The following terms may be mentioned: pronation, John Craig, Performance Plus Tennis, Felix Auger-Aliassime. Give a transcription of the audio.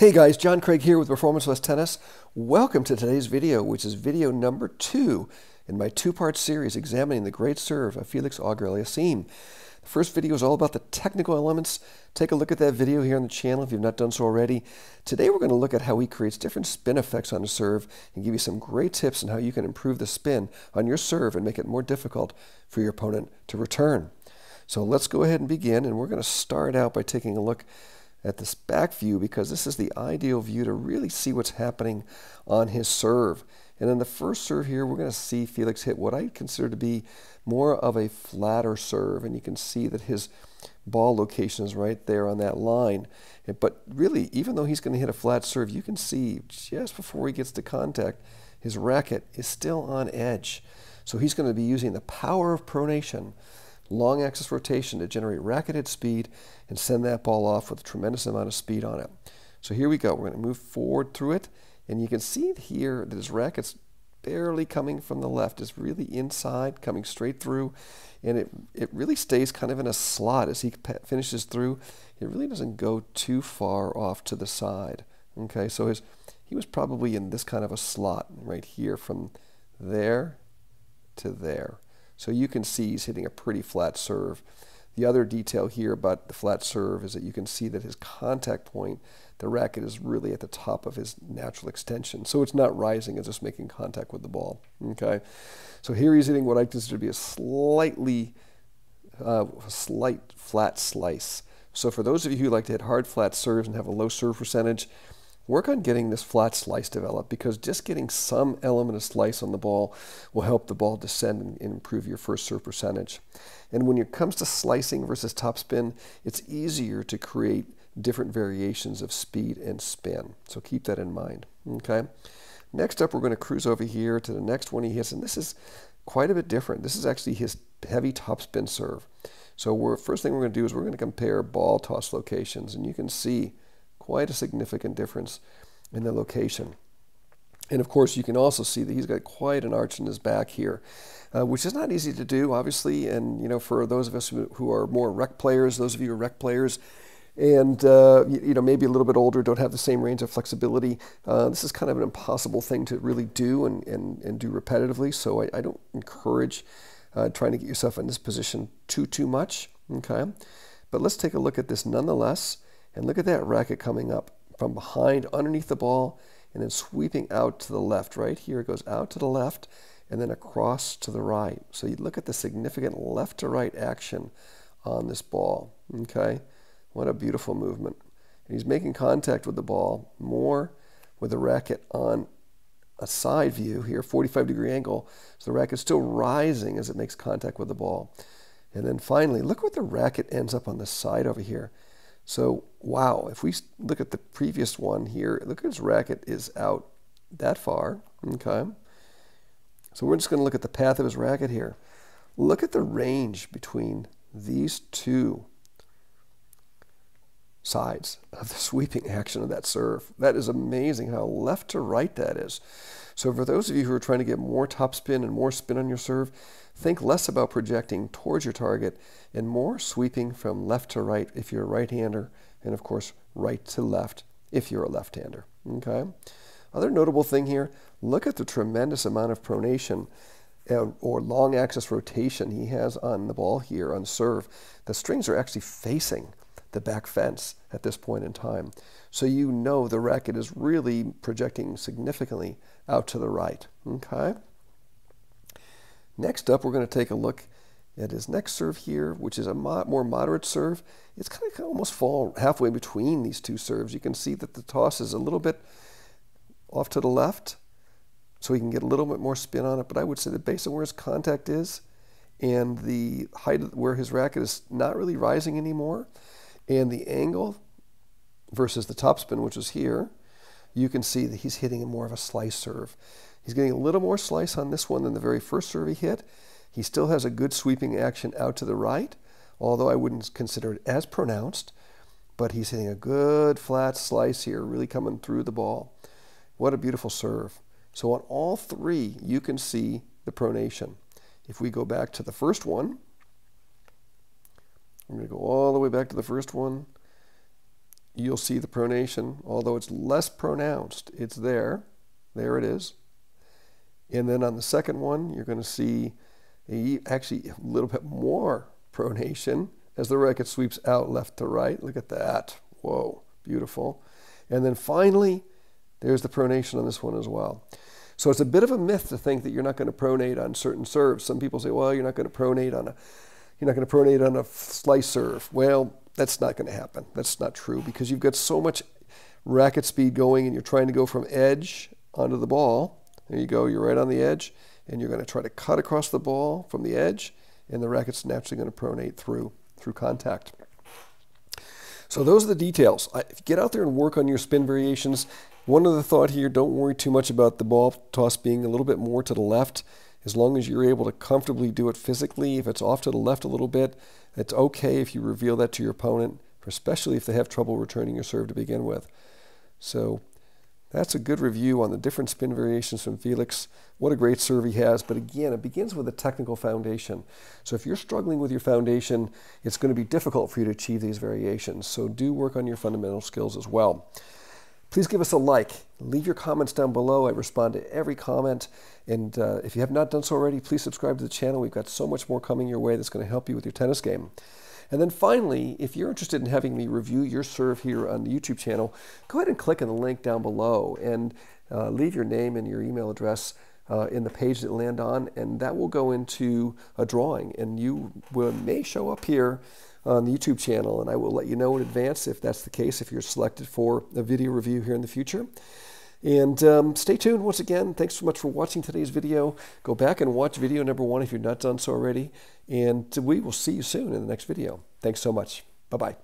Hey guys, John Craig here with Performance Plus Tennis. Welcome to today's video, which is video number 2 in my two-part series examining the great serve of Felix Auger-Aliassime. The first video is all about the technical elements. Take a look at that video here on the channel if you've not done so already. Today we're going to look at how he creates different spin effects on a serve and give you some great tips on how you can improve the spin on your serve and make it more difficult for your opponent to return. So let's go ahead and begin, and we're going to start out by taking a look at this back view because this is the ideal view to really see what's happening on his serve. And in the first serve here, we're going to see Felix hit what I consider to be more of a flatter serve, and you can see that his ball location is right there on that line. But really, even though he's going to hit a flat serve, you can see just before he gets to contact, his racket is still on edge. So he's going to be using the power of pronation, long axis rotation, to generate racket head speed and send that ball off with a tremendous amount of speed on it. So here we go. We're going to move forward through it, and you can see here that his racket's barely coming from the left. It's really inside, coming straight through, and it really stays kind of in a slot as he finishes through. It really doesn't go too far off to the side. Okay, so he was probably in this kind of a slot right here from there to there. So you can see he's hitting a pretty flat serve. The other detail here about the flat serve is that you can see that his contact point, the racket, is really at the top of his natural extension. So it's not rising, it's just making contact with the ball. Okay, so here he's hitting what I consider to be a slight flat slice. So for those of you who like to hit hard flat serves and have a low serve percentage, work on getting this flat slice developed, because just getting some element of slice on the ball will help the ball descend and improve your first serve percentage. And when it comes to slicing versus topspin, it's easier to create different variations of speed and spin. So keep that in mind. Okay. Next up, we're going to cruise over here to the next one he hits, and this is quite a bit different. This is actually his heavy topspin serve. So first thing we're going to do is we're going to compare ball toss locations, and you can see quite a significant difference in the location. And of course, you can also see that he's got quite an arch in his back here, which is not easy to do, obviously. And you know, for those of us who are more rec players, those of you who are rec players, and maybe a little bit older, don't have the same range of flexibility, this is kind of an impossible thing to really do and do repetitively. So I don't encourage trying to get yourself in this position too much. Okay, but let's take a look at this nonetheless. And look at that racket coming up from behind, underneath the ball, and then sweeping out to the left. Right here, it goes out to the left, and then across to the right. So you look at the significant left-to-right action on this ball. Okay, what a beautiful movement. And he's making contact with the ball more with the racket on a side view here, 45-degree angle. So the racket's still rising as it makes contact with the ball. And then finally, look what the racket ends up on the side over here. So, wow, if we look at the previous one here, look at his racket is out that far, okay? So we're just going to look at the path of his racket here. Look at the range between these two sides of the sweeping action of that serve. That is amazing how left to right that is. So for those of you who are trying to get more topspin and more spin on your serve, think less about projecting towards your target and more sweeping from left to right if you're a right-hander, and of course right to left if you're a left-hander. Okay. Other notable thing here, look at the tremendous amount of pronation or long axis rotation he has on the ball here on serve. The strings are actually facing the back fence at this point in time. So you know the racket is really projecting significantly out to the right. Okay. Next up, we're going to take a look at his next serve here, which is a more moderate serve. It's kind of almost fall halfway between these two serves. You can see that the toss is a little bit off to the left, so he can get a little bit more spin on it. But I would say that based on where his contact is and the height where his racket is not really rising anymore, and the angle versus the topspin, which is here, you can see that he's hitting more of a slice serve. He's getting a little more slice on this one than the very first serve he hit. He still has a good sweeping action out to the right, although I wouldn't consider it as pronounced, but he's hitting a good flat slice here, really coming through the ball. What a beautiful serve. So on all three, you can see the pronation. If we go back to the first one, I'm going to go all the way back to the first one. you'll see the pronation, although it's less pronounced, it's there. There it is. And then on the second one, you're going to see actually a little bit more pronation as the racket sweeps out left to right. Look at that. Whoa, beautiful. And then finally, there's the pronation on this one as well. So it's a bit of a myth to think that you're not going to pronate on certain serves. Some people say, well, you're not going to pronate on a slice serve. Well, that's not going to happen. That's not true, because you've got so much racket speed going and you're trying to go from edge onto the ball. There you go, you're right on the edge, and you're going to try to cut across the ball from the edge, and the racket's naturally going to pronate through contact. So those are the details. Get out there and work on your spin variations. One other thought here, don't worry too much about the ball toss being a little bit more to the left. As long as you're able to comfortably do it physically, if it's off to the left a little bit, it's okay if you reveal that to your opponent, especially if they have trouble returning your serve to begin with. So that's a good review on the different spin variations from Felix. What a great serve he has. But again, it begins with a technical foundation. So if you're struggling with your foundation, it's going to be difficult for you to achieve these variations. So do work on your fundamental skills as well. Please give us a like. Leave your comments down below. I respond to every comment. And if you have not done so already, please subscribe to the channel. We've got so much more coming your way that's going to help you with your tennis game. And then finally, if you're interested in having me review your serve here on the YouTube channel, go ahead and click on the link down below and leave your name and your email address in the page that you land on, and that will go into a drawing. And you may show up here on the YouTube channel, and I will let you know in advance if that's the case, if you're selected for a video review here in the future. And stay tuned once again. Thanks so much for watching today's video. Go back and watch video number 1 if you've not done so already. And we will see you soon in the next video. Thanks so much. Bye-bye.